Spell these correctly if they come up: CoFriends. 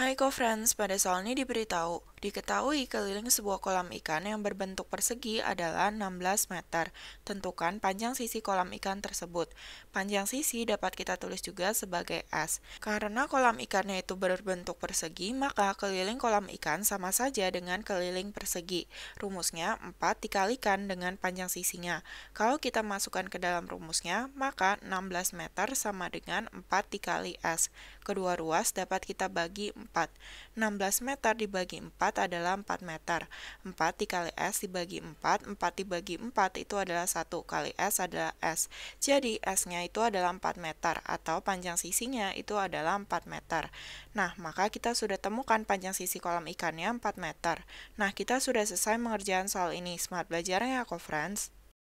Hai CoFriends, pada soal ini diketahui keliling sebuah kolam ikan yang berbentuk persegi adalah 16 meter. Tentukan panjang sisi kolam ikan tersebut. Panjang sisi dapat kita tulis juga sebagai S. Karena kolam ikannya itu berbentuk persegi, maka keliling kolam ikan sama saja dengan keliling persegi. Rumusnya 4 dikalikan dengan panjang sisinya. Kalau kita masukkan ke dalam rumusnya, maka 16 meter sama dengan 4 dikali S. Kedua ruas dapat kita bagi 4. 16 meter dibagi 4 adalah 4 meter. 4 dikali S dibagi 4. 4 dibagi 4 itu adalah 1 kali S adalah S. Jadi S-nya itu adalah 4 meter atau panjang sisinya itu adalah 4 meter. Nah, maka kita sudah temukan panjang sisi kolam ikannya 4 meter. Nah, kita sudah selesai mengerjakan soal ini. Semangat belajarnya ya, CoFriends.